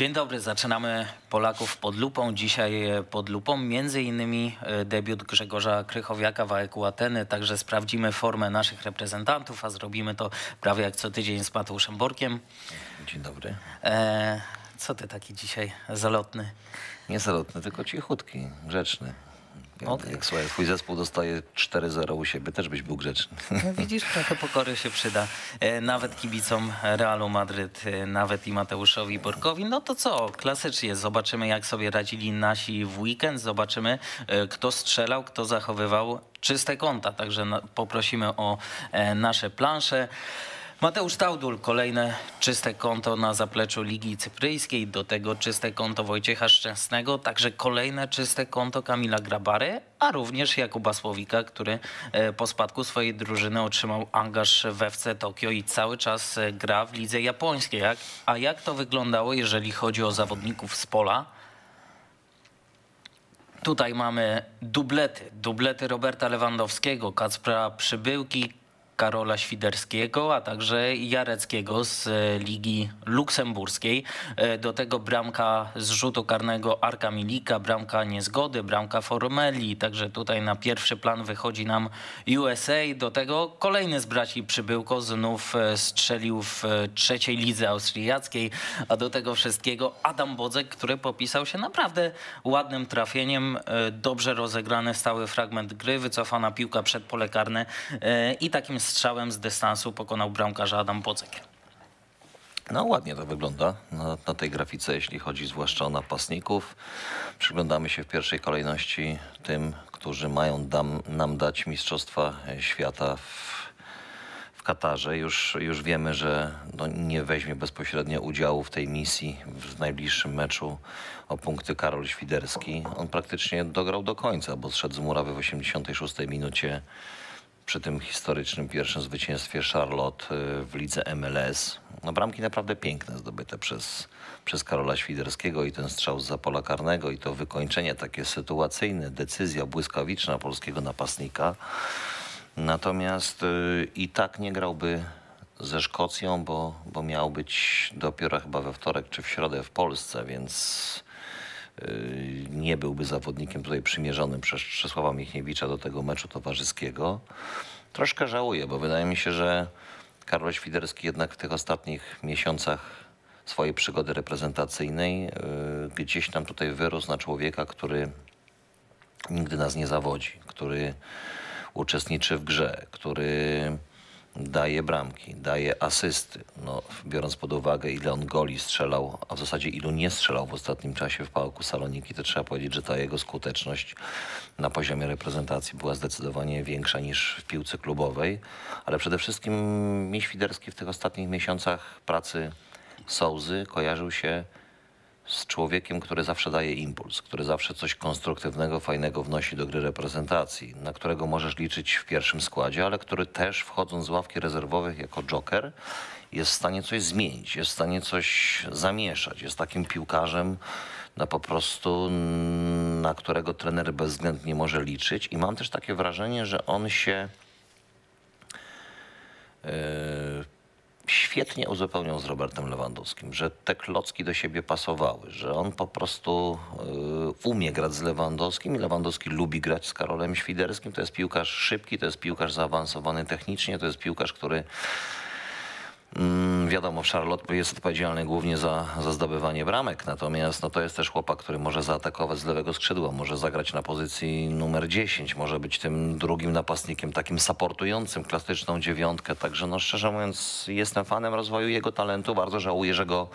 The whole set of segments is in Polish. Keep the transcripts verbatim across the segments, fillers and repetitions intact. Dzień dobry, zaczynamy Polaków pod lupą. Dzisiaj pod lupą między innymi debiut Grzegorza Krychowiaka w A E K Ateny. Także sprawdzimy formę naszych reprezentantów, a zrobimy to prawie jak co tydzień z Mateuszem Borkiem. Dzień dobry. E, co ty taki dzisiaj zalotny? Nie zalotny, tylko cichutki, grzeczny. Okay. Jak słuchaj, twój zespół dostaje cztery zero u siebie, też byś był grzeczny. No widzisz, trochę pokory się przyda. Nawet kibicom Realu Madryt, nawet i Mateuszowi Borkowi. No to co, klasycznie zobaczymy, jak sobie radzili nasi w weekend. Zobaczymy, kto strzelał, kto zachowywał czyste konta. Także poprosimy o nasze plansze. Mateusz Taudul, kolejne czyste konto na zapleczu Ligi Cypryjskiej, do tego czyste konto Wojciecha Szczęsnego, także kolejne czyste konto Kamila Grabary, a również Jakuba Słowika, który po spadku swojej drużyny otrzymał angaż w F C Tokio i cały czas gra w lidze japońskiej. A jak to wyglądało, jeżeli chodzi o zawodników z pola? Tutaj mamy dublety, dublety Roberta Lewandowskiego, Kacpra Przybyłki, Karola Świderskiego, a także Jareckiego z Ligi Luksemburskiej. Do tego bramka z rzutu karnego Arka Milika, bramka niezgody, bramka Formeli. Także tutaj na pierwszy plan wychodzi nam U S A. Do tego kolejny z braci Przybyłko znów strzelił w trzeciej lidze austriackiej. A do tego wszystkiego Adam Bodzek, który popisał się naprawdę ładnym trafieniem. Dobrze rozegrany stały fragment gry, wycofana piłka przed pole karne i takim strzałem z dystansu pokonał bramkarza Adam Bodzek. No ładnie to wygląda na, na tej grafice, jeśli chodzi zwłaszcza o napastników. Przyglądamy się w pierwszej kolejności tym, którzy mają dam, nam dać Mistrzostwa Świata w, w Katarze. Już, już wiemy, że no, nie weźmie bezpośrednio udziału w tej misji w najbliższym meczu o punkty Karol Świderski. On praktycznie dograł do końca, bo zszedł z murawy w osiemdziesiątej szóstej minucie przy tym historycznym pierwszym zwycięstwie Charlotte w lidze M L S. No, bramki naprawdę piękne zdobyte przez, przez Karola Świderskiego i ten strzał zza pola karnego i to wykończenie takie sytuacyjne, decyzja błyskawiczna polskiego napastnika. Natomiast yy, i tak nie grałby ze Szkocją, bo, bo miał być dopiero chyba we wtorek czy w środę w Polsce, więc nie byłby zawodnikiem tutaj przymierzonym przez Czesława Michniewicza do tego meczu towarzyskiego. Troszkę żałuję, bo wydaje mi się, że Karol Świderski jednak w tych ostatnich miesiącach swojej przygody reprezentacyjnej gdzieś nam tutaj wyrósł na człowieka, który nigdy nas nie zawodzi, który uczestniczy w grze, który daje bramki, daje asysty. No, biorąc pod uwagę, ile on goli strzelał, a w zasadzie ilu nie strzelał w ostatnim czasie w PAOK-u Saloniki, to trzeba powiedzieć, że ta jego skuteczność na poziomie reprezentacji była zdecydowanie większa niż w piłce klubowej. Ale przede wszystkim mi Świderski w tych ostatnich miesiącach pracy Sołzy kojarzył się z człowiekiem, który zawsze daje impuls, który zawsze coś konstruktywnego, fajnego wnosi do gry reprezentacji, na którego możesz liczyć w pierwszym składzie, ale który też wchodząc z ławki rezerwowych jako joker jest w stanie coś zmienić, jest w stanie coś zamieszać. Jest takim piłkarzem, no po prostu na którego trener bezwzględnie może liczyć i mam też takie wrażenie, że on się yy, świetnie uzupełniał z Robertem Lewandowskim, że te klocki do siebie pasowały, że on po prostu y, umie grać z Lewandowskim i Lewandowski lubi grać z Karolem Świderskim. To jest piłkarz szybki, to jest piłkarz zaawansowany technicznie, to jest piłkarz, który mm, wiadomo w Charlotte jest odpowiedzialny głównie za, za zdobywanie bramek, natomiast no, to jest też chłopak, który może zaatakować z lewego skrzydła, może zagrać na pozycji numer dziesięć, może być tym drugim napastnikiem, takim supportującym klasyczną dziewiątkę, także no, szczerze mówiąc jestem fanem rozwoju jego talentu, bardzo żałuję, że go,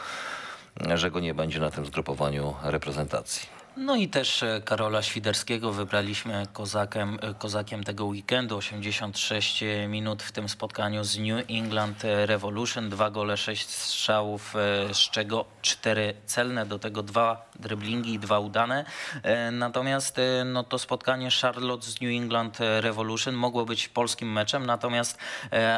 że go nie będzie na tym zgrupowaniu reprezentacji. No i też Karola Świderskiego wybraliśmy kozakiem, kozakiem tego weekendu. osiemdziesiąt sześć minut w tym spotkaniu z New England Revolution. Dwa gole, sześć strzałów, z czego cztery celne. Do tego dwa dryblingi i dwa udane. Natomiast no, to spotkanie Charlotte z New England Revolution mogło być polskim meczem. Natomiast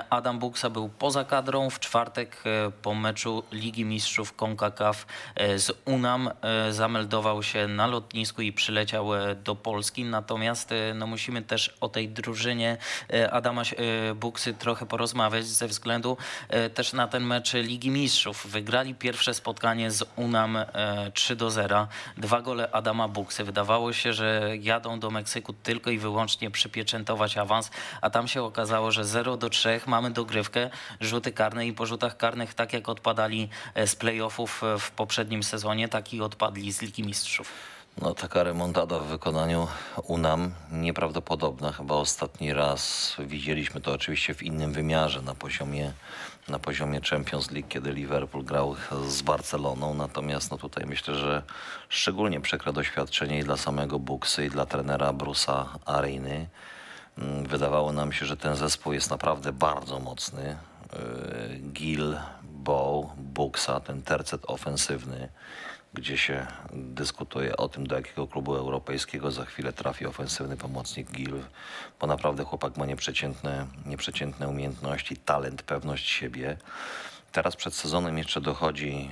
Adam Buksa był poza kadrą. W czwartek po meczu Ligi Mistrzów CONCACAF z U N A M zameldował się na na lotnisku i przyleciał do Polski. Natomiast no, musimy też o tej drużynie Adama Buksy trochę porozmawiać ze względu też na ten mecz Ligi Mistrzów. Wygrali pierwsze spotkanie z UNAM trzy do zera. Dwa gole Adama Buksy. Wydawało się, że jadą do Meksyku tylko i wyłącznie przypieczętować awans, a tam się okazało, że zero do trzech mamy dogrywkę, rzuty karne i po rzutach karnych, tak jak odpadali z playoffów w poprzednim sezonie, tak i odpadli z Ligi Mistrzów. No, taka remontada w wykonaniu UNAM nieprawdopodobna. Chyba ostatni raz widzieliśmy to oczywiście w innym wymiarze, na poziomie, na poziomie Champions League, kiedy Liverpool grał z Barceloną. Natomiast no, tutaj myślę, że szczególnie przykre doświadczenie i dla samego Buksy, i dla trenera Bruce'a Areny. Wydawało nam się, że ten zespół jest naprawdę bardzo mocny. Gil, Bow, Buksa, ten tercet ofensywny, gdzie się dyskutuje o tym, do jakiego klubu europejskiego za chwilę trafi ofensywny pomocnik Gil, bo naprawdę chłopak ma nieprzeciętne, nieprzeciętne umiejętności, talent, pewność siebie. Teraz przed sezonem jeszcze dochodzi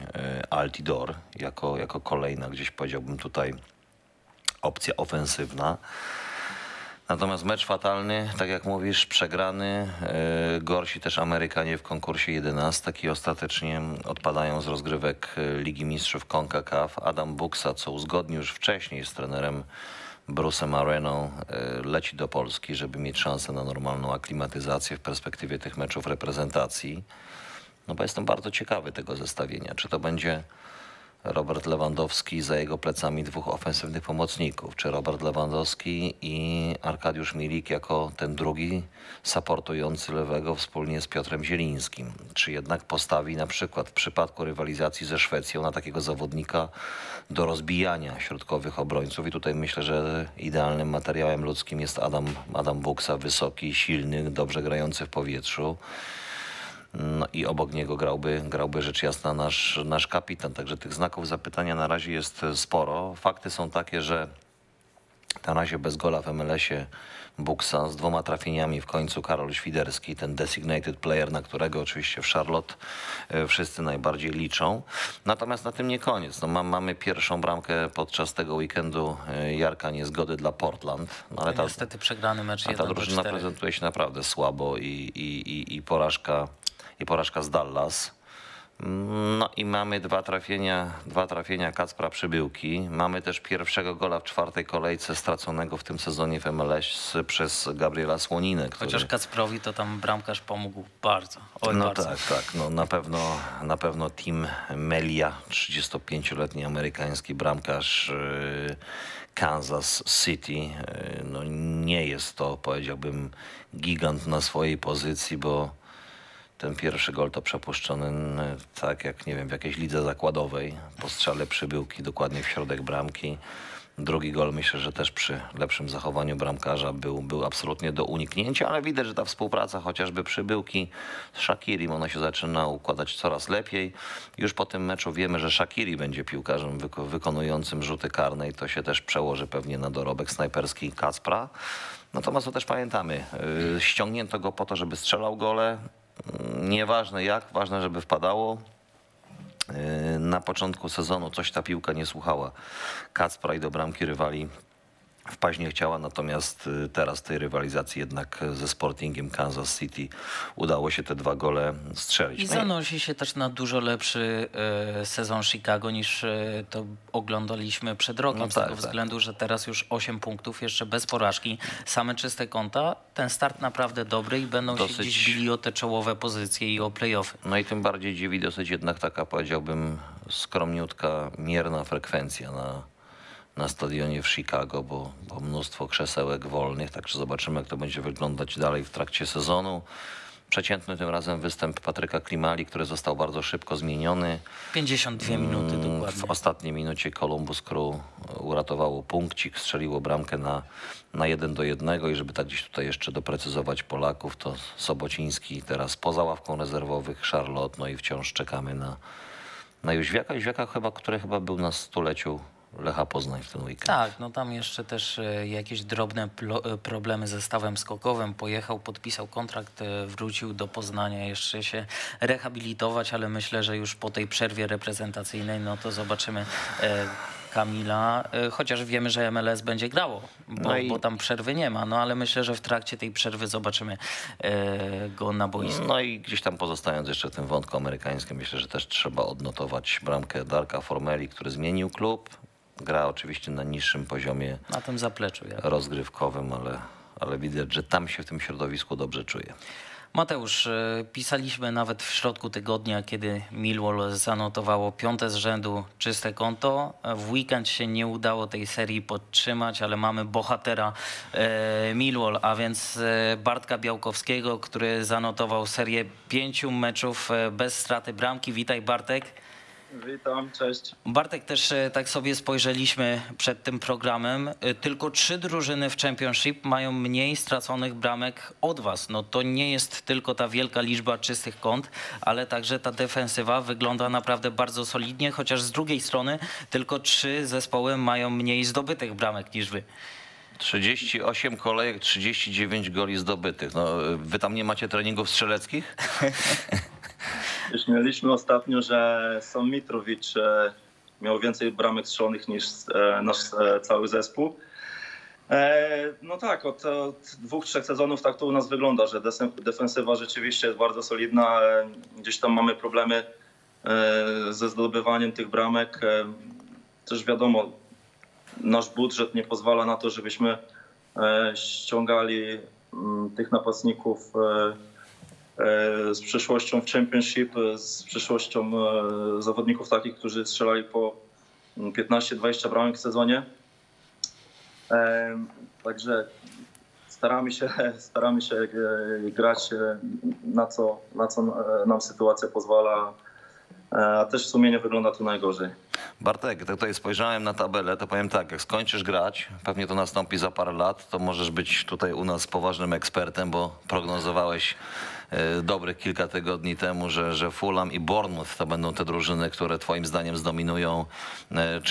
Altidor jako, jako kolejna, gdzieś powiedziałbym tutaj, opcja ofensywna. Natomiast mecz fatalny, tak jak mówisz, przegrany, yy, gorsi też Amerykanie w konkursie jedenastek i ostatecznie odpadają z rozgrywek Ligi Mistrzów CONCACAF. Adam Buksa, co uzgodnił już wcześniej z trenerem Bruce'em Areną, yy, leci do Polski, żeby mieć szansę na normalną aklimatyzację w perspektywie tych meczów reprezentacji. No bo jestem bardzo ciekawy tego zestawienia, czy to będzie Robert Lewandowski, za jego plecami dwóch ofensywnych pomocników, czy Robert Lewandowski i Arkadiusz Milik jako ten drugi supportujący lewego wspólnie z Piotrem Zielińskim, czy jednak postawi na przykład w przypadku rywalizacji ze Szwecją na takiego zawodnika do rozbijania środkowych obrońców. I tutaj myślę, że idealnym materiałem ludzkim jest Adam, Adam Buksa, wysoki, silny, dobrze grający w powietrzu. No i obok niego grałby, grałby rzecz jasna nasz, nasz kapitan. Także tych znaków zapytania na razie jest sporo. Fakty są takie, że na razie bez gola w M L S-ie Buksa, z dwoma trafieniami w końcu Karol Świderski, ten designated player, na którego oczywiście w Charlotte wszyscy najbardziej liczą. Natomiast na tym nie koniec. No, mamy pierwszą bramkę podczas tego weekendu Jarka Niezgody dla Portland. No, ale ta, niestety przegrany mecz jeden do czterech. Ta drużyna prezentuje się naprawdę słabo i, i, i, i porażka. I porażka z Dallas. No i mamy dwa trafienia, dwa trafienia Kacpra Przybyłki. Mamy też pierwszego gola w czwartej kolejce straconego w tym sezonie w M L S przez Gabriela Słoninę. Który... Chociaż Kacprowi to tam bramkarz pomógł bardzo. Oj, no bardzo. tak, tak. No, na pewno, na pewno Tim Melia, trzydziestopięcioletni amerykański bramkarz Kansas City. No nie jest to, powiedziałbym, gigant na swojej pozycji, bo ten pierwszy gol to przepuszczony tak jak, nie wiem, w jakiejś lidze zakładowej, po strzale Przybyłki dokładnie w środek bramki. Drugi gol myślę, że też przy lepszym zachowaniu bramkarza był, był absolutnie do uniknięcia, ale widać, że ta współpraca chociażby Przybyłki z Shakirim, ona się zaczyna układać coraz lepiej. Już po tym meczu wiemy, że Shakiri będzie piłkarzem wyko wykonującym rzuty karne i to się też przełoży pewnie na dorobek snajperski Kacpra. Natomiast to też pamiętamy, yy, ściągnięto go po to, żeby strzelał gole. Nieważne jak, ważne, żeby wpadało. Na początku sezonu coś ta piłka nie słuchała Kacpra i do bramki rywali wpaść nie chciała, natomiast teraz tej rywalizacji jednak ze Sportingiem Kansas City udało się te dwa gole strzelić. I zanosi się też na dużo lepszy sezon Chicago niż to oglądaliśmy przed rokiem, no tak, z tego tak. względu, że teraz już osiem punktów, jeszcze bez porażki, same czyste konta, ten start naprawdę dobry i będą dosyć... się gdzieś bili o te czołowe pozycje i o play-offy. No i tym bardziej dziwi dosyć jednak taka, powiedziałbym, skromniutka, mierna frekwencja na na stadionie w Chicago, bo, bo mnóstwo krzesełek wolnych, także zobaczymy, jak to będzie wyglądać dalej w trakcie sezonu. Przeciętny tym razem występ Patryka Klimali, który został bardzo szybko zmieniony. pięćdziesiąt dwie minuty dokładnie. W ostatniej minucie Columbus Crew uratowało punkcik, strzeliło bramkę na, na jeden do jednego i żeby tak gdzieś tutaj jeszcze doprecyzować Polaków, to Sobociński teraz poza ławką rezerwowych Charlotte, no i wciąż czekamy na, na Jóźwiaka. Jóźwiaka chyba, który chyba był na stuleciu Lecha Poznań w ten weekend. Tak, no tam jeszcze też jakieś drobne problemy ze stawem skokowym. Pojechał, podpisał kontrakt, wrócił do Poznania jeszcze się rehabilitować, ale myślę, że już po tej przerwie reprezentacyjnej, no to zobaczymy Kamila, chociaż wiemy, że M L S będzie grało, bo, no i... bo tam przerwy nie ma, no ale myślę, że w trakcie tej przerwy zobaczymy go na boisku. No i gdzieś tam pozostając jeszcze w tym wątku amerykańskim, myślę, że też trzeba odnotować bramkę Darka Formeli, który zmienił klub. Gra oczywiście na niższym poziomie na tym zapleczu, ja. rozgrywkowym, ale, ale widać, że tam się w tym środowisku dobrze czuje. Mateusz, pisaliśmy nawet w środku tygodnia, kiedy Millwall zanotowało piąte z rzędu czyste konto. W weekend się nie udało tej serii podtrzymać, ale mamy bohatera Millwall, a więc Bartka Białkowskiego, który zanotował serię pięciu meczów bez straty bramki. Witaj, Bartek. Witam, cześć. Bartek, też tak sobie spojrzeliśmy przed tym programem. Tylko trzy drużyny w Championship mają mniej straconych bramek od was. No to nie jest tylko ta wielka liczba czystych kąt, ale także ta defensywa wygląda naprawdę bardzo solidnie, chociaż z drugiej strony tylko trzy zespoły mają mniej zdobytych bramek niż wy. trzydzieści osiem kolejek, trzydzieści dziewięć goli zdobytych. No, wy tam nie macie treningów strzeleckich? Już mieliśmy ostatnio, że Sam Mitrowicz miał więcej bramek strzelonych niż nasz cały zespół. No tak, od, od dwóch, trzech sezonów tak to u nas wygląda, że defensywa rzeczywiście jest bardzo solidna. Gdzieś tam mamy problemy ze zdobywaniem tych bramek. Też wiadomo, nasz budżet nie pozwala na to, żebyśmy ściągali tych napastników z przyszłością w Championship, z przyszłością zawodników takich, którzy strzelali po piętnaście dwadzieścia bramek w sezonie. Także staramy się, staramy się grać na co, na co nam sytuacja pozwala, a też w sumie nie wygląda to najgorzej. Bartek, tak tutaj spojrzałem na tabelę, to powiem tak, jak skończysz grać, pewnie to nastąpi za parę lat, to możesz być tutaj u nas poważnym ekspertem, bo prognozowałeś dobrych kilka tygodni temu, że, że Fulham i Bournemouth to będą te drużyny, które twoim zdaniem zdominują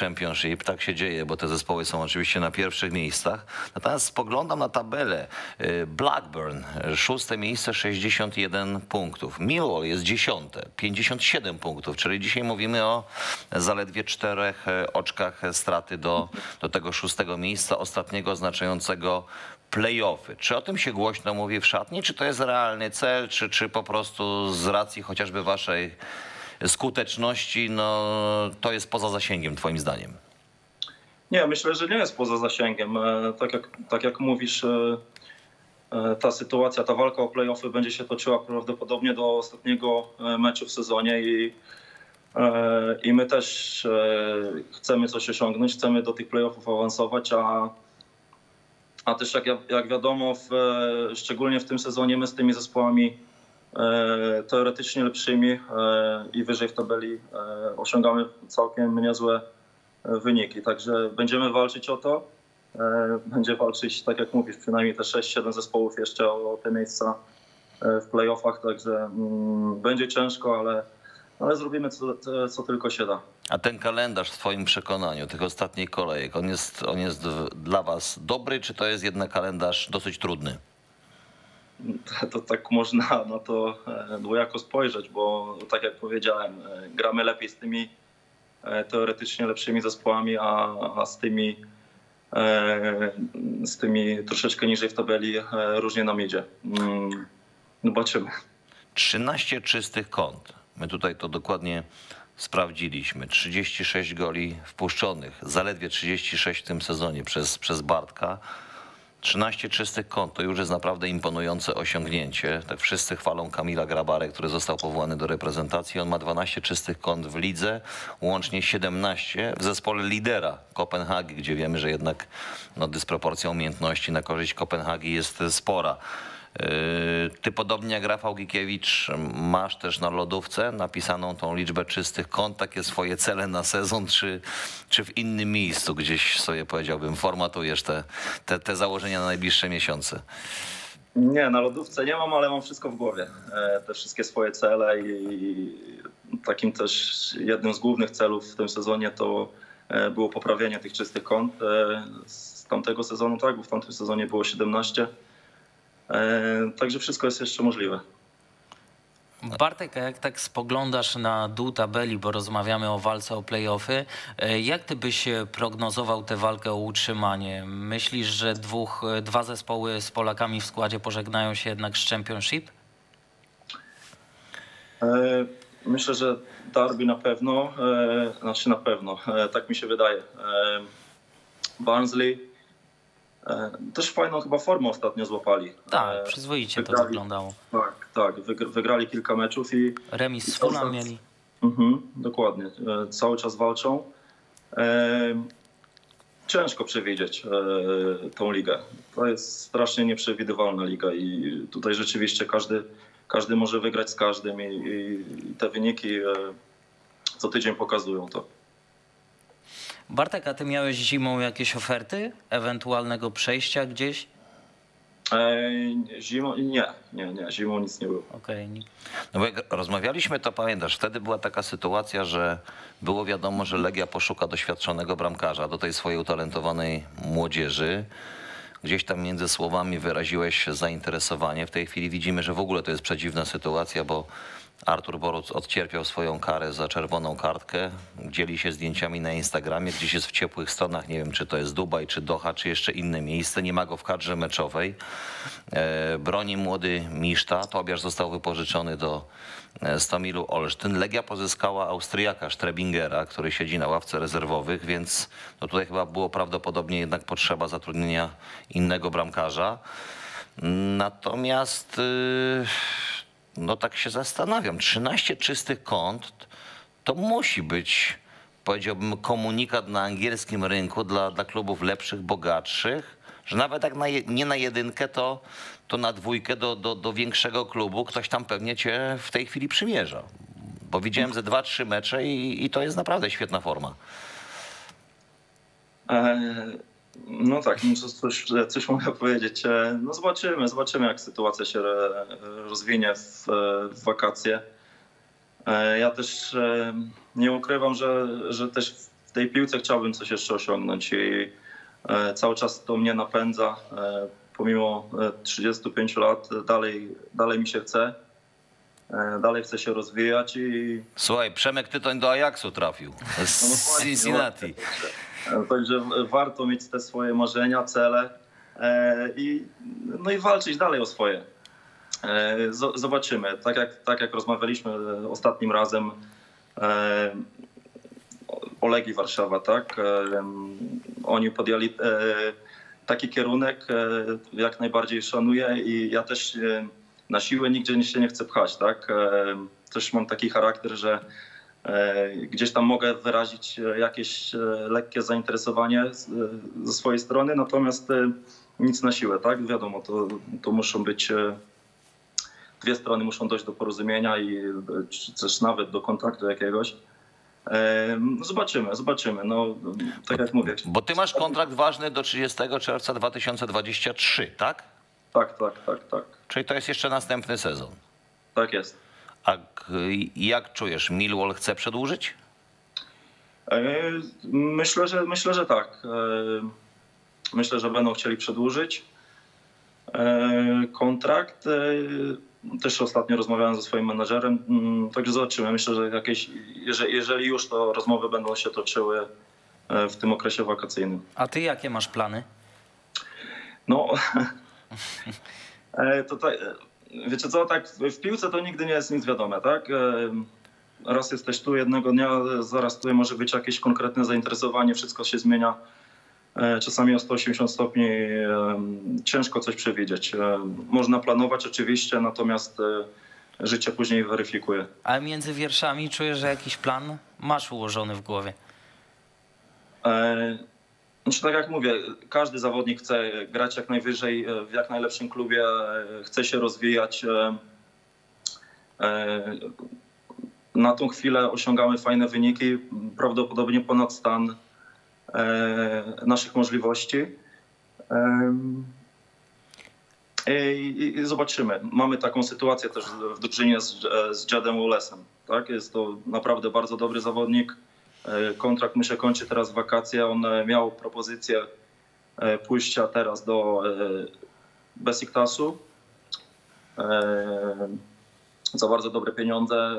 Championship. Tak się dzieje, bo te zespoły są oczywiście na pierwszych miejscach. Natomiast spoglądam na tabelę. Blackburn, szóste miejsce, sześćdziesiąt jeden punktów. Millwall jest dziesiąte, pięćdziesiąt siedem punktów, czyli dzisiaj mówimy o zaledwie czterech oczkach straty do, do tego szóstego miejsca, ostatniego oznaczającego play-offy. Czy o tym się głośno mówi w szatni? Czy to jest realny cel? Czy, czy po prostu z racji chociażby waszej skuteczności, no, to jest poza zasięgiem twoim zdaniem? Nie, myślę, że nie jest poza zasięgiem. Tak jak, tak jak mówisz, ta sytuacja, ta walka o play-offy będzie się toczyła prawdopodobnie do ostatniego meczu w sezonie i, i my też chcemy coś osiągnąć, chcemy do tych play-offów awansować, a A też jak, jak wiadomo, w, szczególnie w tym sezonie my z tymi zespołami e, teoretycznie lepszymi e, i wyżej w tabeli e, osiągamy całkiem niezłe wyniki. Także będziemy walczyć o to. E, będzie walczyć, tak jak mówisz, przynajmniej te sześć siedem zespołów jeszcze o, o te miejsca w play-offach. Także m, będzie ciężko, ale, ale zrobimy co, co tylko się da. A ten kalendarz w twoim przekonaniu, tych ostatnich kolejek, on jest, on jest dla was dobry, czy to jest jednak kalendarz dosyć trudny? To, to tak można no to dwojako spojrzeć, bo tak jak powiedziałem, gramy lepiej z tymi teoretycznie lepszymi zespołami, a, a z, tymi, z tymi troszeczkę niżej w tabeli różnie nam idzie. Zobaczymy. trzynaście czystych kąt. My tutaj to dokładnie sprawdziliśmy. trzydzieści sześć goli wpuszczonych, zaledwie trzydzieści sześć w tym sezonie przez, przez Bartka. trzynaście czystych kąt to już jest naprawdę imponujące osiągnięcie. Tak wszyscy chwalą Kamila Grabarę, który został powołany do reprezentacji. On ma dwanaście czystych kąt w lidze, łącznie siedemnaście w zespole lidera Kopenhagi, gdzie wiemy, że jednak no, dysproporcja umiejętności na korzyść Kopenhagi jest spora. Ty, podobnie jak Rafał Gikiewicz, masz też na lodówce napisaną tą liczbę czystych kąt, takie swoje cele na sezon, czy, czy w innym miejscu gdzieś sobie, powiedziałbym, formatujesz te, te, te założenia na najbliższe miesiące? Nie, na lodówce nie mam, ale mam wszystko w głowie. Te wszystkie swoje cele i takim też jednym z głównych celów w tym sezonie to było poprawienie tych czystych kąt. Z tamtego sezonu, tak, bo w tamtym sezonie było siedemnaście. Także wszystko jest jeszcze możliwe. Bartek, a jak tak spoglądasz na dół tabeli, bo rozmawiamy o walce o play-offy, jak ty byś prognozował tę walkę o utrzymanie? Myślisz, że dwóch, dwa zespoły z Polakami w składzie pożegnają się jednak z Championship? Myślę, że derby na pewno, znaczy na pewno, tak mi się wydaje. Barnsley też fajną chyba formę ostatnio złapali. Tak, przyzwoicie wygrali, to wyglądało. Tak, tak, wygrali kilka meczów i... Remis z Fulham mieli. Mhm, dokładnie, cały czas walczą. Ciężko przewidzieć tą ligę. To jest strasznie nieprzewidywalna liga i tutaj rzeczywiście każdy, każdy może wygrać z każdym i, i te wyniki co tydzień pokazują to. Bartek, a ty miałeś zimą jakieś oferty ewentualnego przejścia gdzieś? Zimą nie, nie, nie, zimą nic nie było. Okay. No bo jak rozmawialiśmy, to pamiętasz, wtedy była taka sytuacja, że było wiadomo, że Legia poszuka doświadczonego bramkarza do tej swojej utalentowanej młodzieży. Gdzieś tam między słowami wyraziłeś zainteresowanie. W tej chwili widzimy, że w ogóle to jest przedziwna sytuacja, bo Artur Boruc odcierpiał swoją karę za czerwoną kartkę, dzieli się zdjęciami na Instagramie, gdzieś jest w ciepłych stronach, nie wiem czy to jest Dubaj, czy Doha, czy jeszcze inne miejsce, nie ma go w kadrze meczowej. E, broni młody Miszta, Tobiasz został wypożyczony do Stomilu Olsztyn. Legia pozyskała Austriaka Strebingera, który siedzi na ławce rezerwowych, więc no tutaj chyba było prawdopodobnie jednak potrzeba zatrudnienia innego bramkarza. Natomiast... Yy... No tak się zastanawiam, trzynaście czystych kont to musi być, powiedziałbym, komunikat na angielskim rynku dla, dla klubów lepszych, bogatszych, że nawet jak na, nie na jedynkę, to, to na dwójkę do, do, do większego klubu ktoś tam pewnie cię w tej chwili przymierza. Bo widziałem ze dwa, trzy mecze i, i to jest naprawdę świetna forma. Eee, no tak, coś, coś mogę powiedzieć. No zobaczymy, zobaczymy jak sytuacja się rozwinie w, w wakacje. Ja też nie ukrywam, że, że też w tej piłce chciałbym coś jeszcze osiągnąć i cały czas to mnie napędza. Pomimo trzydziestu pięciu lat dalej, dalej mi się chce. Dalej chce się rozwijać i... Słuchaj, Przemek Tytoń do Ajaxu trafił z Cincinnati. Także warto mieć te swoje marzenia, cele i, no i walczyć dalej o swoje. Zobaczymy. Tak jak, tak jak rozmawialiśmy ostatnim razem o Legii Warszawa, tak? Oni podjęli taki kierunek, jak najbardziej szanuję i ja też na siłę nigdzie się nie chcę pchać, tak? Też mam taki charakter, że gdzieś tam mogę wyrazić jakieś lekkie zainteresowanie ze swojej strony, natomiast nic na siłę, tak? Wiadomo, to, to muszą być, dwie strony muszą dojść do porozumienia i czy też nawet do kontaktu jakiegoś. Zobaczymy, zobaczymy. No, tak jak mówię. Bo ty masz kontrakt ważny do trzydziestego czerwca dwa tysiące dwudziestego trzeciego, tak? Tak, tak, tak, tak. Czyli to jest jeszcze następny sezon. Tak jest. A jak czujesz, Millwall chce przedłużyć? Myślę, że myślę, że tak. Myślę, że będą chcieli przedłużyć kontrakt. Też ostatnio rozmawiałem ze swoim menadżerem, także zobaczymy. Myślę, że jakieś, jeżeli już, to rozmowy będą się toczyły w tym okresie wakacyjnym. A ty jakie masz plany? No, to tak... Wiecie co, tak w piłce to nigdy nie jest nic wiadome, tak? Raz jesteś tu jednego dnia, zaraz tutaj może być jakieś konkretne zainteresowanie, wszystko się zmienia. Czasami o sto osiemdziesiąt stopni ciężko coś przewidzieć. Można planować oczywiście, natomiast życie później weryfikuje. A między wierszami czujesz, że jakiś plan masz ułożony w głowie? E Znaczy, tak jak mówię, każdy zawodnik chce grać jak najwyżej, w jak najlepszym klubie, chce się rozwijać. Na tą chwilę osiągamy fajne wyniki, prawdopodobnie ponad stan naszych możliwości. I zobaczymy. Mamy taką sytuację też w drużynie z Jadem Wallace'em. Tak? Jest to naprawdę bardzo dobry zawodnik. Kontrakt mu się kończy teraz w wakacje. On miał propozycję pójścia teraz do Besiktasu. za bardzo dobre pieniądze.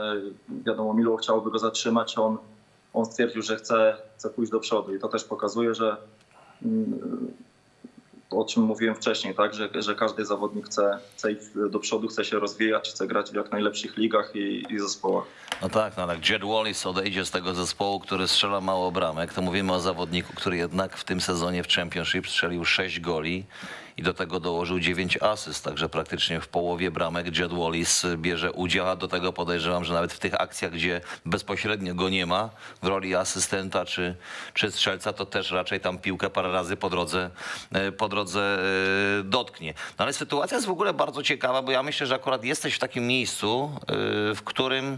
Wiadomo, Millwall chciałby go zatrzymać. On, on stwierdził, że chce, chce pójść do przodu i to też pokazuje, że o czym mówiłem wcześniej, tak, że, że każdy zawodnik chce, chce iść do przodu, chce się rozwijać, chce grać w jak najlepszych ligach i, i zespołach. No tak, no ale jak Jed Wallace odejdzie z tego zespołu, który strzela mało bramek, to mówimy o zawodniku, który jednak w tym sezonie w Championship strzelił sześć goli i do tego dołożył dziewięć asyst, także praktycznie w połowie bramek Jed Wallace bierze udział, a do tego podejrzewam, że nawet w tych akcjach, gdzie bezpośrednio go nie ma w roli asystenta czy, czy strzelca, to też raczej tam piłkę parę razy po drodze, po drodze dotknie. No ale sytuacja jest w ogóle bardzo ciekawa, bo ja myślę, że akurat jesteś w takim miejscu, w którym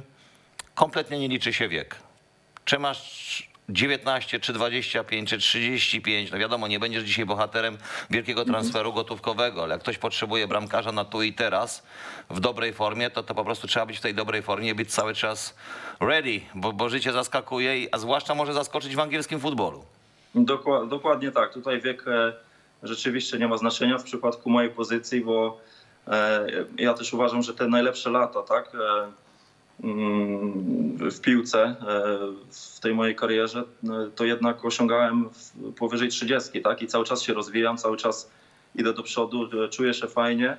kompletnie nie liczy się wiek. Czy masz dziewiętnaście, czy dwadzieścia pięć, czy trzydzieści pięć, no wiadomo, nie będziesz dzisiaj bohaterem wielkiego transferu gotówkowego, ale jak ktoś potrzebuje bramkarza na tu i teraz w dobrej formie, to, to po prostu trzeba być w tej dobrej formie, być cały czas ready, bo, bo życie zaskakuje, a zwłaszcza może zaskoczyć w angielskim futbolu. Dokładnie, dokładnie tak, tutaj wiek rzeczywiście nie ma znaczenia w przypadku mojej pozycji, bo ja też uważam, że te najlepsze lata, tak, w piłce, w tej mojej karierze, to jednak osiągałem powyżej trzydziestki, tak? I cały czas się rozwijam, cały czas idę do przodu, czuję się fajnie.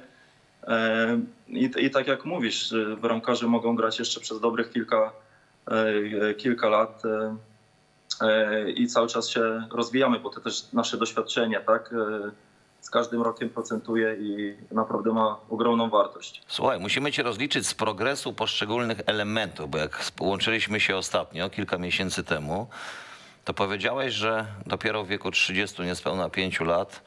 I, i tak jak mówisz, bramkarze mogą grać jeszcze przez dobrych kilka, kilka lat i cały czas się rozwijamy, bo to też nasze doświadczenie, tak? Z każdym rokiem procentuje i naprawdę ma ogromną wartość. Słuchaj, musimy cię rozliczyć z progresu poszczególnych elementów, bo jak łączyliśmy się ostatnio, kilka miesięcy temu, to powiedziałeś, że dopiero w wieku trzydziestu, niespełna pięciu lat,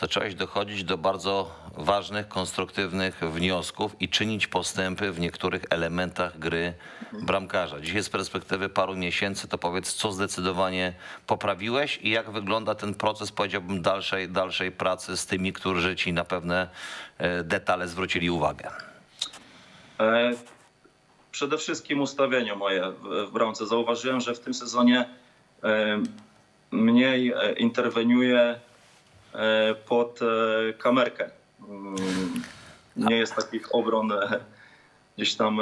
zacząłeś dochodzić do bardzo ważnych, konstruktywnych wniosków i czynić postępy w niektórych elementach gry bramkarza. Dzisiaj z perspektywy paru miesięcy to powiedz, co zdecydowanie poprawiłeś i jak wygląda ten proces, powiedziałbym, dalszej, dalszej pracy z tymi, którzy ci na pewne detale zwrócili uwagę. Przede wszystkim ustawienie moje w bramce. Zauważyłem, że w tym sezonie mniej interweniuje pod kamerkę. Nie jest takich obron gdzieś tam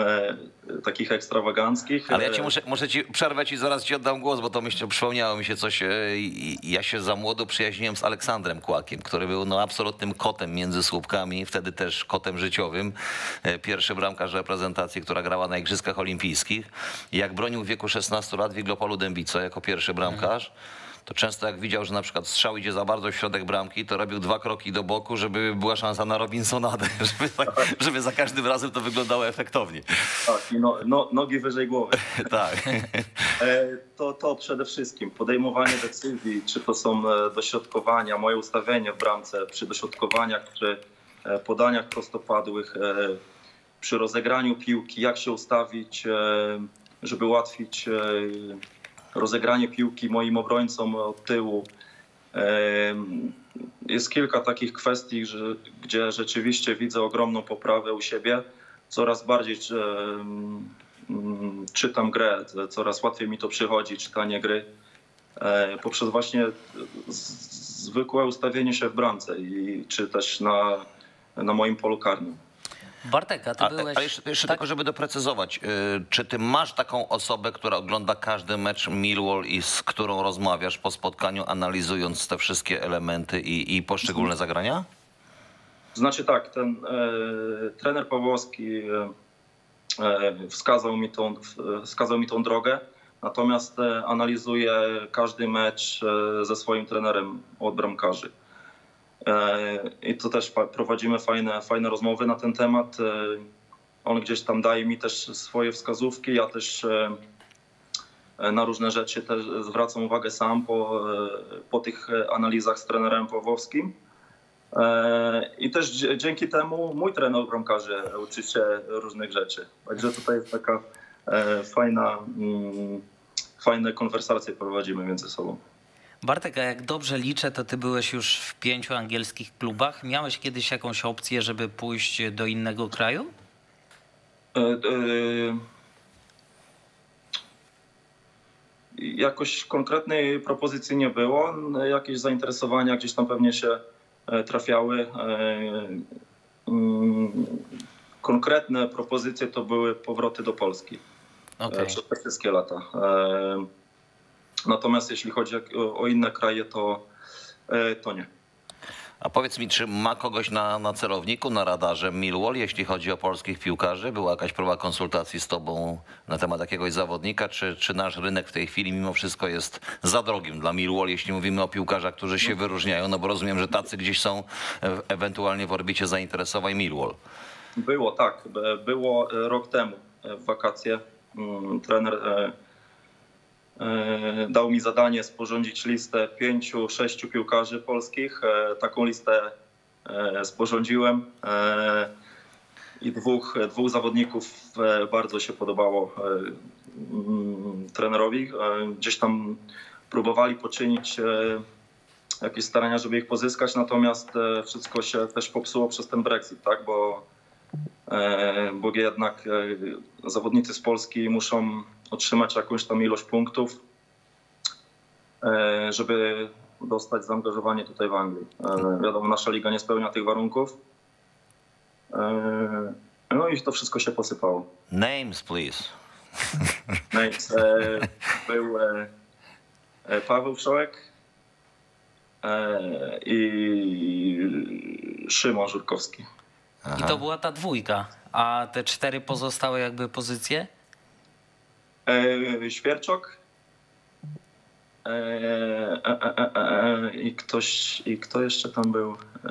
takich ekstrawaganckich. Ale ja ci muszę, muszę ci przerwać i zaraz ci oddam głos, bo to myślę, przypomniało mi się coś. Ja się za młodo przyjaźniłem z Aleksandrem Kłakiem, który był no, absolutnym kotem między słupkami, wtedy też kotem życiowym. Pierwszy bramkarz reprezentacji, która grała na Igrzyskach Olimpijskich. Jak bronił w wieku szesnastu lat w Iglopolu Dębica jako pierwszy bramkarz, mhm. to często jak widział, że na przykład strzał idzie za bardzo w środek bramki, to robił dwa kroki do boku, żeby była szansa na Robinsonadę, żeby, tak, żeby za każdym razem to wyglądało efektownie. Tak, i no, no, nogi wyżej głowy. Tak. To, to przede wszystkim podejmowanie decyzji, czy to są dośrodkowania, moje ustawienie w bramce przy dośrodkowaniach, przy podaniach prostopadłych, przy rozegraniu piłki, jak się ustawić, żeby ułatwić rozegranie piłki moim obrońcom od tyłu. Jest kilka takich kwestii, gdzie rzeczywiście widzę ogromną poprawę u siebie. Coraz bardziej czytam grę, coraz łatwiej mi to przychodzi, czytanie gry, poprzez właśnie zwykłe ustawienie się w bramce, i czy też na, na moim polu karnym. Bartek, a ty byłeś... Ale jeszcze, jeszcze tak? tylko, żeby doprecyzować, czy ty masz taką osobę, która ogląda każdy mecz Millwall i z którą rozmawiasz po spotkaniu, analizując te wszystkie elementy i, i poszczególne zagrania? Znaczy tak, ten e, trener Pawłowski e, wskazał mi tą, wskazał mi tą drogę, natomiast e, analizuje każdy mecz e, ze swoim trenerem od bramkarzy. I to też prowadzimy fajne, fajne rozmowy na ten temat. On gdzieś tam daje mi też swoje wskazówki. Ja też na różne rzeczy też zwracam uwagę sam po, po tych analizach z trenerem Pawłowskim. I też dzięki temu mój trener bramkarzy uczy się różnych rzeczy. Także tutaj jest taka fajna, fajne konwersacje prowadzimy między sobą. Bartek, a jak dobrze liczę, to ty byłeś już w pięciu angielskich klubach. Miałeś kiedyś jakąś opcję, żeby pójść do innego kraju? E, e, jakoś konkretnej propozycji nie było. Jakieś zainteresowania gdzieś tam pewnie się trafiały. E, Konkretne propozycje to były powroty do Polski okay. przez te wszystkie lata. Natomiast jeśli chodzi o inne kraje, to, to nie. A powiedz mi, czy ma kogoś na, na celowniku, na radarze Millwall, jeśli chodzi o polskich piłkarzy? Była jakaś próba konsultacji z tobą na temat jakiegoś zawodnika? Czy, czy nasz rynek w tej chwili mimo wszystko jest za drogim dla Millwall, jeśli mówimy o piłkarzach, którzy się wyróżniają? No bo rozumiem, że tacy gdzieś są ewentualnie w orbicie zainteresowań Millwall. Było, tak. Było rok temu w wakacje. Trener dał mi zadanie sporządzić listę pięciu, sześciu piłkarzy polskich. Taką listę sporządziłem i dwóch, dwóch zawodników bardzo się podobało trenerowi. Gdzieś tam próbowali poczynić jakieś starania, żeby ich pozyskać, natomiast wszystko się też popsuło przez ten Brexit, tak? Bo, bo jednak zawodnicy z Polski muszą otrzymać jakąś tam ilość punktów, żeby dostać zaangażowanie tutaj w Anglii. Wiadomo, nasza liga nie spełnia tych warunków. No i to wszystko się posypało. Names, please. Names. Był Paweł Wszołek i Szymon Żurkowski. Aha. I to była ta dwójka, a te cztery pozostałe jakby pozycje? E, Świerczok e, e, e, e, e, i ktoś, i kto jeszcze tam był? E,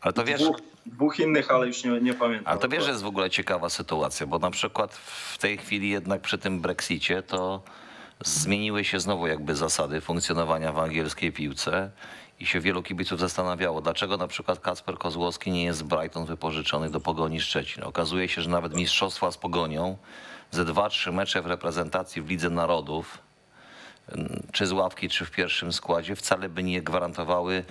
ale to wiesz, dwóch, dwóch innych, ale już nie, nie pamiętam. Ale to wiesz, że jest w ogóle ciekawa sytuacja, bo na przykład w tej chwili jednak przy tym Brexicie to zmieniły się znowu jakby zasady funkcjonowania w angielskiej piłce. I się wielu kibiców zastanawiało, dlaczego na przykład Kacper Kozłowski nie jest z Brighton wypożyczony do Pogoni Szczecin. Okazuje się, że nawet mistrzostwa z Pogonią, ze dwa, trzy mecze w reprezentacji w Lidze Narodów, czy z ławki, czy w pierwszym składzie, wcale by nie gwarantowały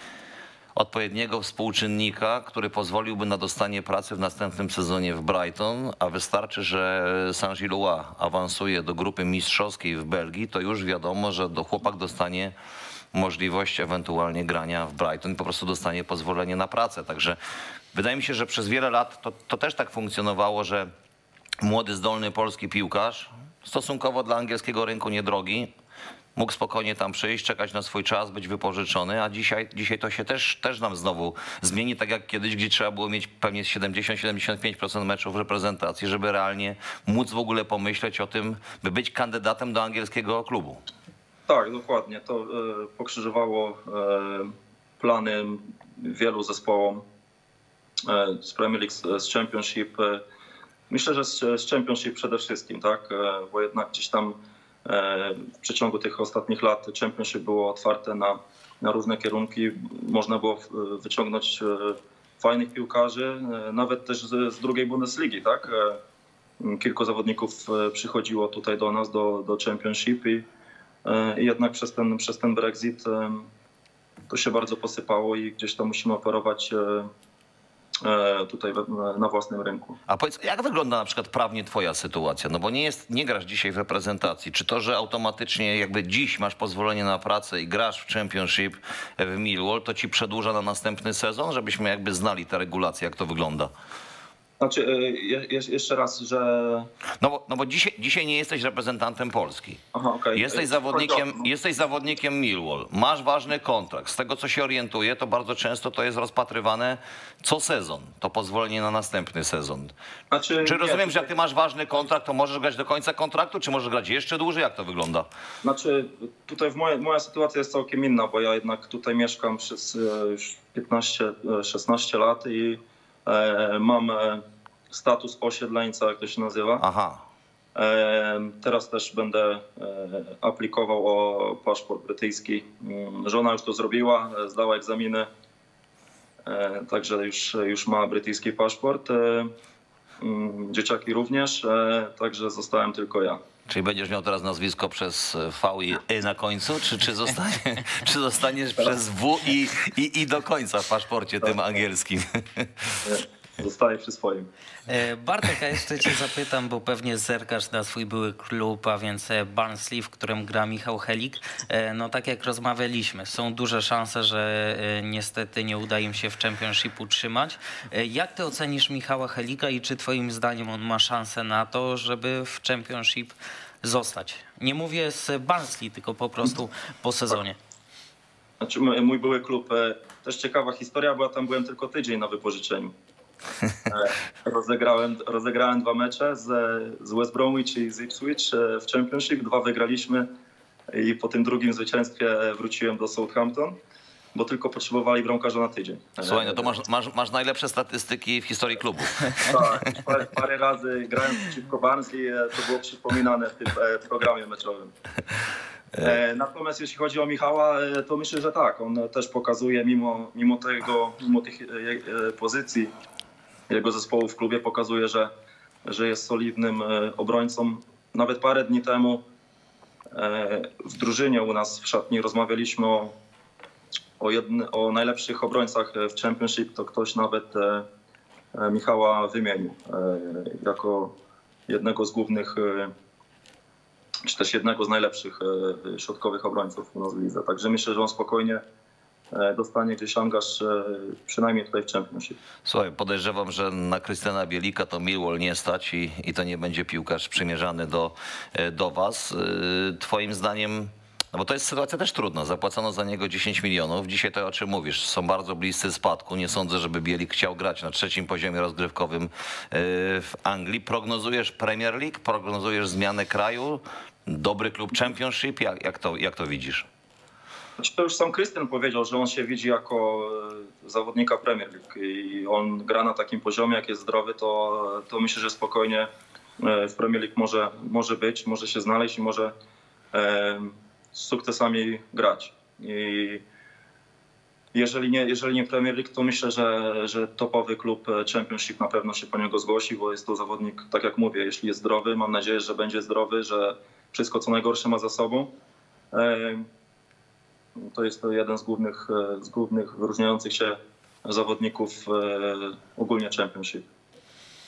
odpowiedniego współczynnika, który pozwoliłby na dostanie pracy w następnym sezonie w Brighton, a wystarczy, że Saint-Gilloise awansuje do grupy mistrzowskiej w Belgii, to już wiadomo, że do chłopak dostanie możliwość ewentualnie grania w Brighton i po prostu dostanie pozwolenie na pracę. Także wydaje mi się, że przez wiele lat to, to też tak funkcjonowało, że młody, zdolny polski piłkarz, stosunkowo dla angielskiego rynku niedrogi, mógł spokojnie tam przyjść, czekać na swój czas, być wypożyczony, a dzisiaj, dzisiaj to się też, też nam znowu zmieni, tak jak kiedyś, gdzie trzeba było mieć pewnie siedemdziesiąt do siedemdziesięciu pięciu procent meczów reprezentacji, żeby realnie móc w ogóle pomyśleć o tym, by być kandydatem do angielskiego klubu. Tak, dokładnie. To e, pokrzyżowało e, plany wielu zespołom e, z Premier League, z Championship. E, myślę, że z, z Championship przede wszystkim, tak? E, bo jednak gdzieś tam e, w przeciągu tych ostatnich lat Championship było otwarte na, na różne kierunki. Można było wyciągnąć fajnych piłkarzy, e, nawet też z, z drugiej Bundesligi, tak? E, kilku zawodników przychodziło tutaj do nas, do, do Championship i I jednak przez ten, przez ten Brexit to się bardzo posypało i gdzieś tam musimy operować tutaj na własnym rynku. A powiedz, jak wygląda na przykład prawnie twoja sytuacja? No bo nie, jest, nie grasz dzisiaj w reprezentacji. Czy to, że automatycznie jakby dziś masz pozwolenie na pracę i grasz w Championship w Millwall, to ci przedłuża na następny sezon, żebyśmy jakby znali te regulacje, jak to wygląda? Znaczy, jeszcze raz, że... No bo, no bo dzisiaj, dzisiaj nie jesteś reprezentantem Polski. Aha, okay. Jesteś zawodnikiem, jesteś zawodnikiem Millwall. Masz ważny kontrakt. Z tego, co się orientuję, to bardzo często to jest rozpatrywane co sezon. To pozwolenie na następny sezon. Znaczy, czy rozumiem, nie, że jak ty masz ważny kontrakt, to możesz grać do końca kontraktu, czy możesz grać jeszcze dłużej? Jak to wygląda? Znaczy, tutaj w moje, moja sytuacja jest całkiem inna, bo ja jednak tutaj mieszkam przez już piętnaście szesnaście lat i... Mam status osiedleńca, jak to się nazywa. Aha. Teraz też będę aplikował o paszport brytyjski. Żona już to zrobiła, zdała egzaminy, także już, już ma brytyjski paszport. Dzieciaki również, także zostałem tylko ja. Czyli będziesz miał teraz nazwisko przez V i E na końcu, czy, czy, zostanie, czy zostaniesz przez W i, i, i do końca w paszporcie tym angielskim? Zostaję przy swoim. Bartek, a jeszcze cię zapytam, bo pewnie zerkasz na swój były klub, a więc Barnsley, w którym gra Michał Helik. No tak jak rozmawialiśmy, są duże szanse, że niestety nie uda im się w Championship utrzymać. Jak ty ocenisz Michała Helika i czy twoim zdaniem on ma szansę na to, żeby w Championship zostać? Nie mówię z Barnsley, tylko po prostu po sezonie. Znaczy, mój były klub, też ciekawa historia, bo ja tam byłem tylko tydzień na wypożyczeniu. Rozegrałem, rozegrałem dwa mecze z, z West Bromwich i z Ipswich w Championship. Dwa wygraliśmy i po tym drugim zwycięstwie wróciłem do Southampton, bo tylko potrzebowali bramkarza na tydzień. Słuchaj, no to masz, masz, masz najlepsze statystyki w historii klubu. Tak, parę, parę razy grałem przeciwko Barnsley, to było przypominane w tym programie meczowym. Natomiast jeśli chodzi o Michała, to myślę, że tak, on też pokazuje mimo, mimo tego, mimo tych pozycji jego zespołu w klubie, pokazuje, że, że jest solidnym obrońcą. Nawet parę dni temu w drużynie u nas w szatni rozmawialiśmy o, o, jedny, o najlepszych obrońcach w Championship, to ktoś nawet Michała wymienił jako jednego z głównych, czy też jednego z najlepszych środkowych obrońców u nas w lidze. Także myślę, że on spokojnie dostanie gdzieś angaż, przynajmniej tutaj w Championship. Słuchaj, podejrzewam, że na Krystiana Bielika to Millwall nie stać i, i to nie będzie piłkarz przymierzany do, do was. Twoim zdaniem, no bo to jest sytuacja też trudna, zapłacano za niego dziesięć milionów. Dzisiaj to, o czym mówisz, są bardzo bliscy spadku. Nie sądzę, żeby Bielik chciał grać na trzecim poziomie rozgrywkowym w Anglii. Prognozujesz Premier League, prognozujesz zmianę kraju, dobry klub Championship, jak, jak, to, jak to widzisz? Znaczy, to już sam Krystian powiedział, że on się widzi jako zawodnika Premier League i on gra na takim poziomie, jak jest zdrowy, to, to myślę, że spokojnie w Premier League może, może być, może się znaleźć i może e, z sukcesami grać. I jeżeli nie, jeżeli nie Premier League, to myślę, że, że topowy klub Championship na pewno się po niego zgłosi, bo jest to zawodnik, tak jak mówię, jeśli jest zdrowy, mam nadzieję, że będzie zdrowy, że wszystko co najgorsze ma za sobą. E, To jest to jeden z głównych, z głównych wyróżniających się zawodników ogólnie Championship.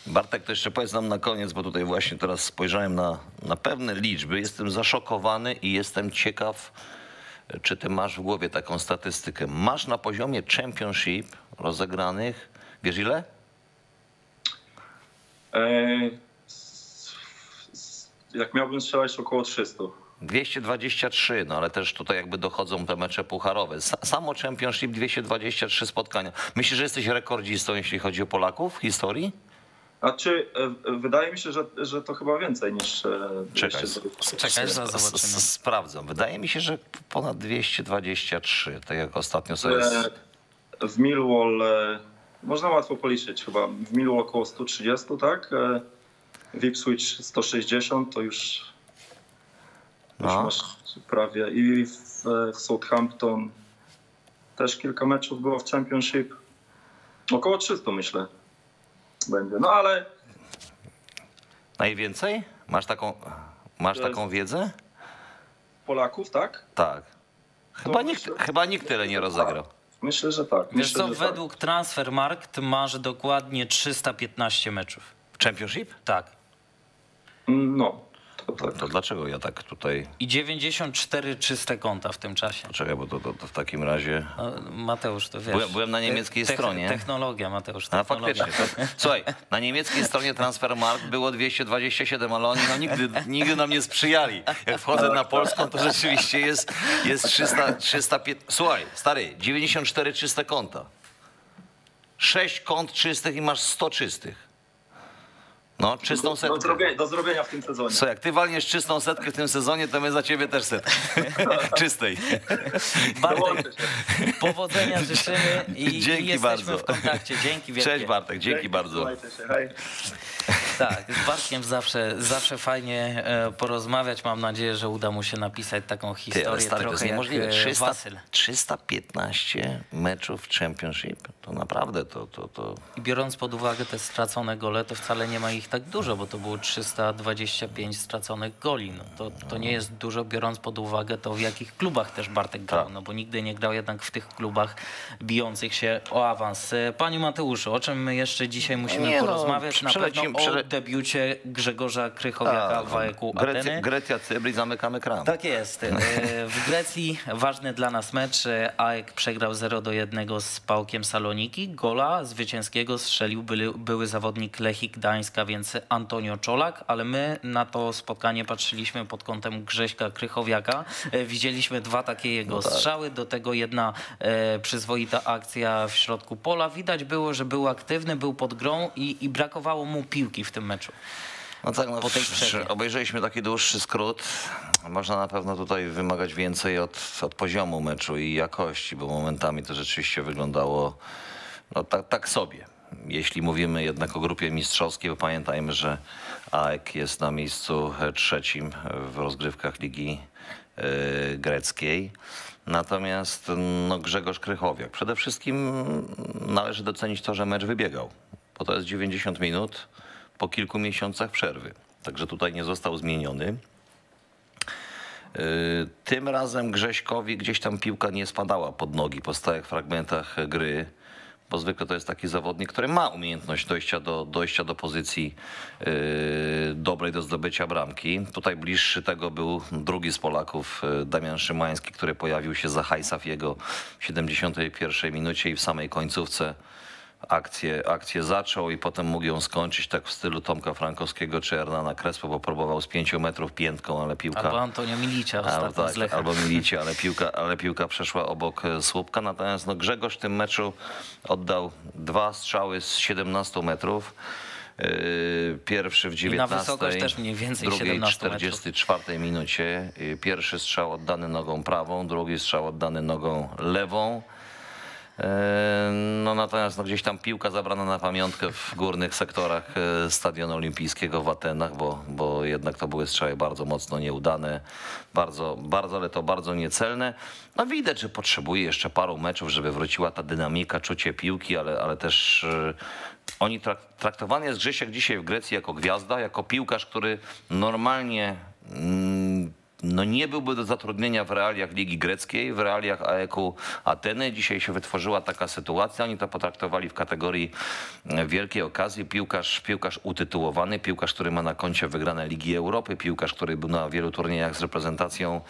Bartek, to jeszcze powiedz nam na koniec, bo tutaj właśnie teraz spojrzałem na, na pewne liczby. Jestem zaszokowany i jestem ciekaw, czy ty masz w głowie taką statystykę. Masz na poziomie Championship rozegranych, wiesz ile? Eee, jak miałbym strzelać, około trzystu. dwieście dwadzieścia trzy, no ale też tutaj jakby dochodzą te mecze pucharowe. Samo Championship dwieście dwadzieścia trzy spotkania. Myślisz, że jesteś rekordzistą, jeśli chodzi o Polaków w historii? Znaczy, wydaje mi się, że, że to chyba więcej niż... Czekaj, czekaj, zobaczymy. Sprawdzam. Wydaje mi się, że ponad dwieście dwadzieścia trzy, tak jak ostatnio sobie... W Millwall, można łatwo policzyć chyba, w Millwall około stu trzydziestu, tak? W Ipswich sto sześćdziesiąt, to już... No. Masz prawie. I w, w Southampton też kilka meczów było w Championship. Około trzystu, myślę, będzie. No ale... Najwięcej? Masz taką, masz taką wiedzę? Polaków, tak? Tak. Chyba, nikt, myślę, chyba nikt tyle nie rozegrał. Myślę, że tak. Wiesz myślę, co, według tak. Transfermarkt masz dokładnie trzysta piętnaście meczów. Championship? Tak. No. To, to dlaczego ja tak tutaj... I dziewięćdziesiąt cztery czyste konta w tym czasie. Poczekaj, bo to, to, to w takim razie... Mateusz, to wiesz... Byłem, byłem na niemieckiej te, stronie. Technologia, Mateusz. Technologia. A faktycznie. To, słuchaj, na niemieckiej stronie Transfermarkt było dwieście dwadzieścia siedem, ale oni no, nigdy, nigdy nam nie sprzyjali. Jak wchodzę na polską, to rzeczywiście jest, jest trzysta pięć... Słuchaj, stary, dziewięćdziesiąt cztery czyste konta. sześć kont czystych i masz sto czystych. No, czystą setkę. Do zrobienia, do zrobienia w tym sezonie. Co, jak ty walniesz czystą setkę w tym sezonie, to my za ciebie też setkę. Czystej. Bartek, powodzenia życzymy i, dzięki i jesteśmy bardzo. W kontakcie. Dzięki wielkie. Cześć Bartek, dzięki, dzięki bardzo. Hej. Tak, z Bartkiem zawsze, zawsze fajnie porozmawiać. Mam nadzieję, że uda mu się napisać taką historię. Ty, stary, trochę to jest jak trzysta, trzysta piętnaście meczów w Championship. To naprawdę to, to, to... I biorąc pod uwagę te stracone gole, to wcale nie ma ich tak dużo, bo to było trzysta dwadzieścia pięć straconych goli. No to, to nie jest dużo, biorąc pod uwagę to, w jakich klubach też Bartek grał. Tak. No bo nigdy nie grał jednak w tych klubach bijących się o awans. Panie Mateuszu, o czym my jeszcze dzisiaj musimy nie porozmawiać? No, na pewno o debiucie Grzegorza Krychowiaka w A E K Ateny. Grecja, Cypr, zamykamy kram. Tak jest. W Grecji ważny dla nas mecz. A E K przegrał zero do jednego z P A O K-iem Saloniki. Gola zwycięskiego strzelił były, były zawodnik Lechii Gdańska, więc Antonio Czolak, ale my na to spotkanie patrzyliśmy pod kątem Grześka Krychowiaka. Widzieliśmy dwa takie jego no tak. strzały, do tego jedna e, przyzwoita akcja w środku pola. Widać było, że był aktywny, był pod grą i, i brakowało mu piłki w tym meczu. No tak, no, obejrzeliśmy taki dłuższy skrót. Można na pewno tutaj wymagać więcej od, od poziomu meczu i jakości, bo momentami to rzeczywiście wyglądało no, tak, tak sobie. Jeśli mówimy jednak o grupie mistrzowskiej, bo pamiętajmy, że A E K jest na miejscu trzecim w rozgrywkach Ligi yy, Greckiej. Natomiast no, Grzegorz Krychowiak. Przede wszystkim należy docenić to, że mecz wybiegał, bo to jest dziewięćdziesiąt minut po kilku miesiącach przerwy. Także tutaj nie został zmieniony. Yy, tym razem Grześkowi gdzieś tam piłka nie spadała pod nogi po stałych fragmentach gry, bo zwykle to jest taki zawodnik, który ma umiejętność dojścia do, dojścia do pozycji yy, dobrej do zdobycia bramki. Tutaj bliższy tego był drugi z Polaków, Damian Szymański, który pojawił się za Hajsafiego w siedemdziesiątej pierwszej minucie i w samej końcówce akcję, akcję zaczął i potem mógł ją skończyć tak w stylu Tomka Frankowskiego czy Hernana Crespo, bo próbował z pięciu metrów piętką, ale piłka... Albo Antonio Milicia ostatnio tak, z Lechem. Albo Milicia, ale piłka, ale piłka przeszła obok słupka. Natomiast no, Grzegorz w tym meczu oddał dwa strzały z siedemnastu metrów. Yy, pierwszy w dziewiętnastej, drugi w czterdziestej czwartej minucie. Yy, pierwszy strzał oddany nogą prawą, drugi strzał oddany nogą lewą. No natomiast no, gdzieś tam piłka zabrana na pamiątkę w górnych sektorach Stadionu Olimpijskiego w Atenach, bo, bo jednak to były strzały bardzo mocno nieudane, bardzo, bardzo, ale to bardzo niecelne. No widać, że potrzebuje jeszcze paru meczów, żeby wróciła ta dynamika, czucie piłki, ale, ale też oni traktowany jest Grzesiek dzisiaj w Grecji jako gwiazda, jako piłkarz, który normalnie... Mm, No nie byłby do zatrudnienia w realiach Ligi Greckiej, w realiach A E K Ateny. Dzisiaj się wytworzyła taka sytuacja. Oni to potraktowali w kategorii wielkiej okazji. Piłkarz, piłkarz utytułowany, piłkarz, który ma na koncie wygrane Ligi Europy, piłkarz, który był na wielu turniejach z reprezentacją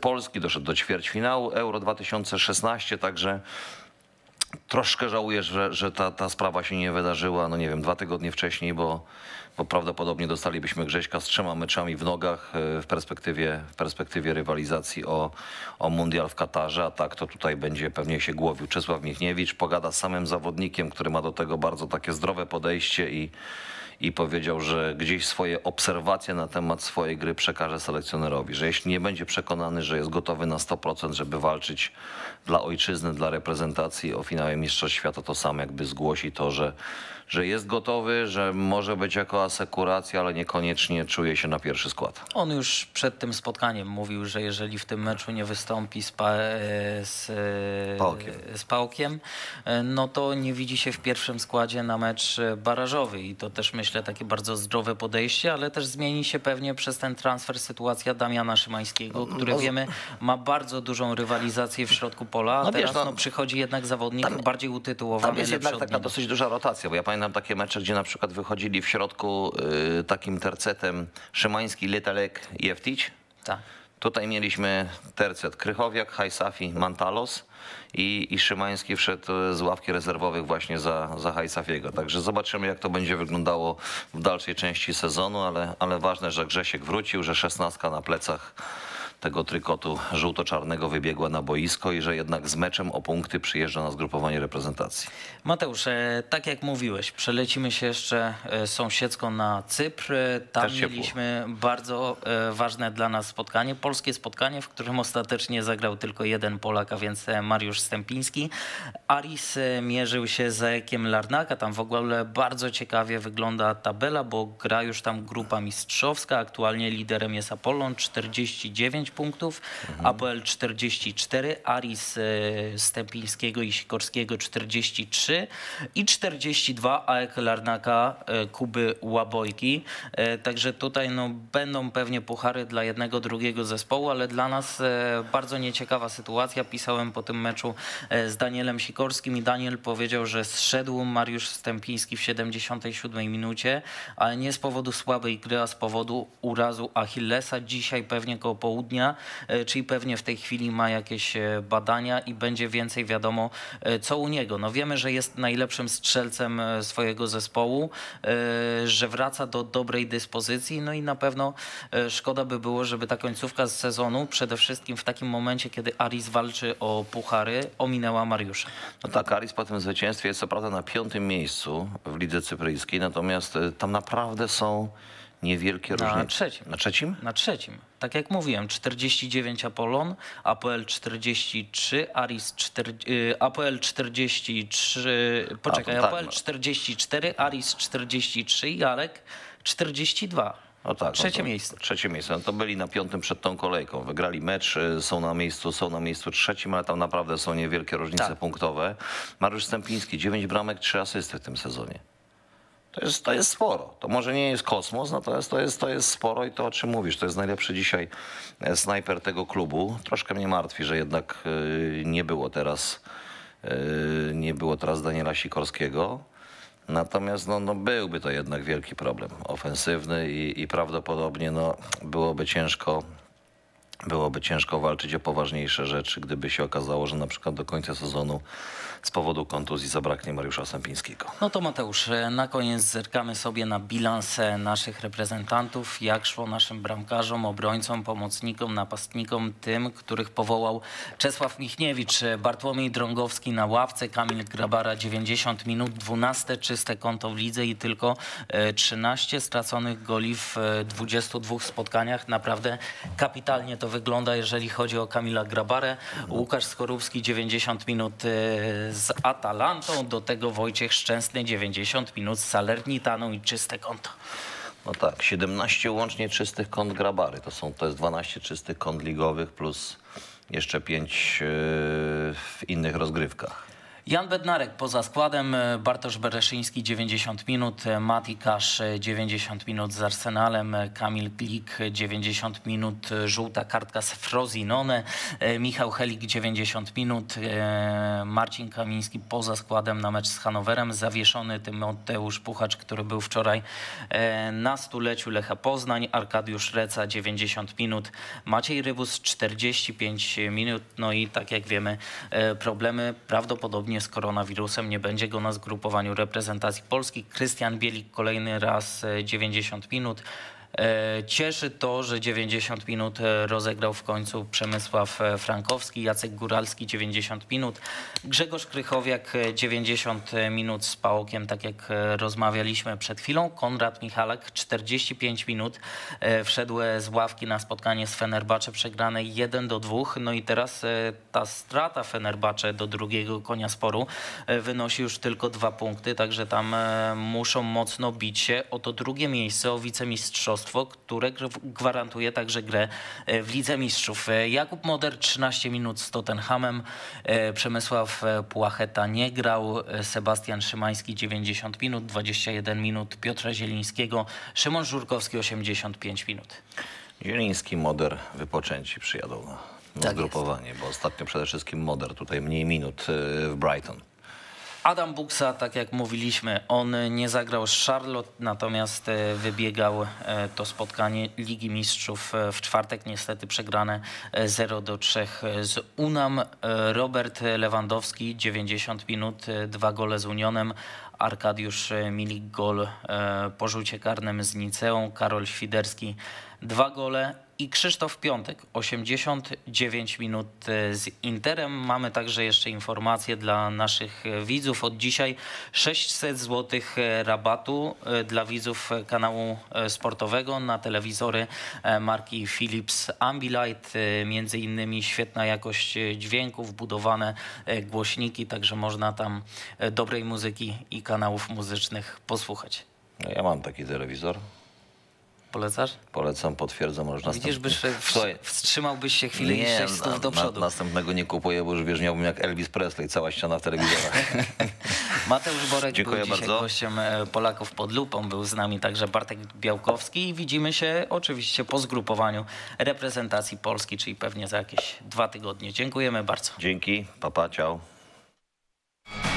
Polski, doszedł do ćwierćfinału Euro dwa tysiące szesnaście, także... Troszkę żałuję, że, że ta, ta sprawa się nie wydarzyła, no nie wiem, dwa tygodnie wcześniej, bo, bo prawdopodobnie dostalibyśmy Grześka z trzema meczami w nogach w perspektywie, w perspektywie rywalizacji o, o mundial w Katarze, a tak to tutaj będzie pewnie się głowił Czesław Michniewicz, pogada z samym zawodnikiem, który ma do tego bardzo takie zdrowe podejście i, i powiedział, że gdzieś swoje obserwacje na temat swojej gry przekaże selekcjonerowi, że jeśli nie będzie przekonany, że jest gotowy na sto procent, żeby walczyć dla ojczyzny, dla reprezentacji o finale Mistrzostw Świata, to sam jakby zgłosi to, że, że jest gotowy, że może być jako asekuracja, ale niekoniecznie czuje się na pierwszy skład. On już przed tym spotkaniem mówił, że jeżeli w tym meczu nie wystąpi z, pa, z, z P A O K-iem, no to nie widzi się w pierwszym składzie na mecz barażowy i to też myślę takie bardzo zdrowe podejście, ale też zmieni się pewnie przez ten transfer sytuacja Damiana Szymańskiego, który no, wiemy ma bardzo dużą rywalizację w środku pola, a no, teraz wiesz, no, przychodzi jednak zawodnik tam, bardziej utytułowany. Tam jest jednak taka dosyć duża rotacja, bo ja pamiętam takie mecze, gdzie na przykład wychodzili w środku y, takim tercetem Szymański, Letalek i Jeftić. Tak. Tutaj mieliśmy tercet Krychowiak, Hajsafi, Mantalos i, i Szymański wszedł z ławki rezerwowych właśnie za, za Hajsafiego. Także zobaczymy, jak to będzie wyglądało w dalszej części sezonu, ale, ale ważne, że Grzesiek wrócił, że szesnastka na plecach tego trykotu żółto-czarnego wybiegła na boisko i że jednak z meczem o punkty przyjeżdża na zgrupowanie reprezentacji. Mateusz, tak jak mówiłeś, przelecimy się jeszcze sąsiedzko na Cypr. Tam mieliśmy bardzo ważne dla nas spotkanie, polskie spotkanie, w którym ostatecznie zagrał tylko jeden Polak, a więc Mariusz Stępiński. Aris mierzył się z A E K-iem Larnaka. Tam w ogóle bardzo ciekawie wygląda tabela, bo gra już tam grupa mistrzowska. Aktualnie liderem jest Apollon, czterdzieści dziewięć punktów, mhm. Apoel czterdzieści cztery, Aris Stępińskiego i Sikorskiego czterdzieści trzy i czterdzieści dwa A E K Larnaka Kuby Łabojki. Także tutaj no, będą pewnie puchary dla jednego, drugiego zespołu, ale dla nas bardzo nieciekawa sytuacja. Pisałem po tym meczu z Danielem Sikorskim i Daniel powiedział, że zszedł Mariusz Stępiński w siedemdziesiątej siódmej minucie, ale nie z powodu słabej gry, a z powodu urazu Achillesa. Dzisiaj pewnie koło południa, czyli pewnie w tej chwili ma jakieś badania i będzie więcej wiadomo, co u niego. No wiemy, że jest najlepszym strzelcem swojego zespołu, że wraca do dobrej dyspozycji, no i na pewno szkoda by było, żeby ta końcówka z sezonu, przede wszystkim w takim momencie, kiedy Aris walczy o puchary, ominęła Mariusza. No tak, Aris po tym zwycięstwie jest co prawda na piątym miejscu w lidze cypryjskiej, natomiast tam naprawdę są niewielkie różnice. Na trzecim. Na trzecim? Na trzecim. Tak jak mówiłem, czterdzieści dziewięć Apollon, Apoel czterdzieści trzy, Aris czterdzieści, Apoel czterdzieści trzy, poczekaj, tak, Apoel czterdzieści cztery, Aris czterdzieści trzy i Arek czterdzieści dwa. No tak, trzecie no to, miejsce. Trzecie miejsce. No to byli na piątym przed tą kolejką. Wygrali mecz, są na miejscu, są na miejscu trzecim, ale tam naprawdę są niewielkie różnice tak. punktowe. Mariusz Stępiński, dziewięć bramek, trzy asysty w tym sezonie. To jest, to jest sporo. To może nie jest kosmos, natomiast to jest, to jest sporo i to, o czym mówisz. To jest najlepszy dzisiaj snajper tego klubu. Troszkę mnie martwi, że jednak nie było teraz, nie było teraz Daniela Sikorskiego. Natomiast no, no byłby to jednak wielki problem ofensywny i, i prawdopodobnie no, byłoby ciężko, byłoby ciężko walczyć o poważniejsze rzeczy, gdyby się okazało, że na przykład do końca sezonu z powodu kontuzji zabraknie Mariusza Stępińskiego. No to Mateusz, na koniec zerkamy sobie na bilans naszych reprezentantów, jak szło naszym bramkarzom, obrońcom, pomocnikom, napastnikom, tym, których powołał Czesław Michniewicz. Bartłomiej Drągowski na ławce, Kamil Grabara dziewięćdziesiąt minut, dwunaste czyste konto w lidze i tylko trzynaście straconych goli w dwudziestu dwóch spotkaniach. Naprawdę kapitalnie to wygląda, jeżeli chodzi o Kamila Grabarę. Łukasz Skorupski dziewięćdziesiąt minut z Atalantą, do tego Wojciech Szczęsny dziewięćdziesiąt minut z Salernitaną i czyste konto. No tak, siedemnaście łącznie czystych kont Grabary. To są, to jest dwanaście czystych kont ligowych plus jeszcze pięć w innych rozgrywkach. Jan Bednarek poza składem, Bartosz Bereszyński dziewięćdziesiąt minut, Mati Kasz dziewięćdziesiąt minut z Arsenalem, Kamil Glik dziewięćdziesiąt minut, żółta kartka z Frosinone, Michał Helik dziewięćdziesiąt minut, Marcin Kamiński poza składem na mecz z Hanowerem, zawieszony Tymoteusz Puchacz, który był wczoraj na stuleciu Lecha Poznań, Arkadiusz Reca dziewięćdziesiąt minut, Maciej Rybus czterdzieści pięć minut, no i tak jak wiemy problemy prawdopodobnie z koronawirusem, nie będzie go na zgrupowaniu reprezentacji Polski. Krystian Bielik kolejny raz dziewięćdziesiąt minut. Cieszy to, że dziewięćdziesiąt minut rozegrał w końcu Przemysław Frankowski, Jacek Góralski dziewięćdziesiąt minut, Grzegorz Krychowiak dziewięćdziesiąt minut z P A O K-iem, tak jak rozmawialiśmy przed chwilą, Konrad Michalak czterdzieści pięć minut, wszedł z ławki na spotkanie z Fenerbahce przegrane jeden do dwóch, no i teraz ta strata Fenerbahce do drugiego konia sporu wynosi już tylko dwa punkty, także tam muszą mocno bić się o to drugie miejsce, o wicemistrzostwo, które gwarantuje także grę w Lidze Mistrzów. Jakub Moder trzynaście minut z Tottenhamem, Przemysław Płacheta nie grał, Sebastian Szymański dziewięćdziesiąt minut, dwadzieścia jeden minut Piotra Zielińskiego, Szymon Żurkowski osiemdziesiąt pięć minut. Zieliński, Moder wypoczęci przyjadą na, na tak zgrupowanie, jest. Bo ostatnio przede wszystkim Moder, tutaj mniej minut w Brighton. Adam Buksa, tak jak mówiliśmy, on nie zagrał z Charlotte, natomiast wybiegał to spotkanie Ligi Mistrzów w czwartek, niestety przegrane zero do trzech z U N A M. Robert Lewandowski, dziewięćdziesiąt minut, dwa gole z Unionem. Arkadiusz Milik, gol po rzucie karnym z Niceą. Karol Świderski, dwa gole. i Krzysztof Piątek, osiemdziesiąt dziewięć minut z Interem. Mamy także jeszcze informacje dla naszych widzów. Od dzisiaj sześćset złotych rabatu dla widzów kanału sportowego na telewizory marki Philips Ambilight. Między innymi świetna jakość dźwięku, wbudowane głośniki, także można tam dobrej muzyki i kanałów muzycznych posłuchać. No ja mam taki telewizor. Polecasz? Polecam, potwierdzam. Widzisz, następny... byś wstrzymałbyś się chwilę nie, i sześć stów do przodu. Na, następnego nie kupuję, bo już wiesz, miałbym jak Elvis Presley, cała ściana w telewizorach. Mateusz Borek Dziękuję był dzisiaj bardzo. gościem Polaków pod lupą. Był z nami także Bartek Białkowski i widzimy się oczywiście po zgrupowaniu reprezentacji Polski, czyli pewnie za jakieś dwa tygodnie. Dziękujemy bardzo. Dzięki, papa, ciao.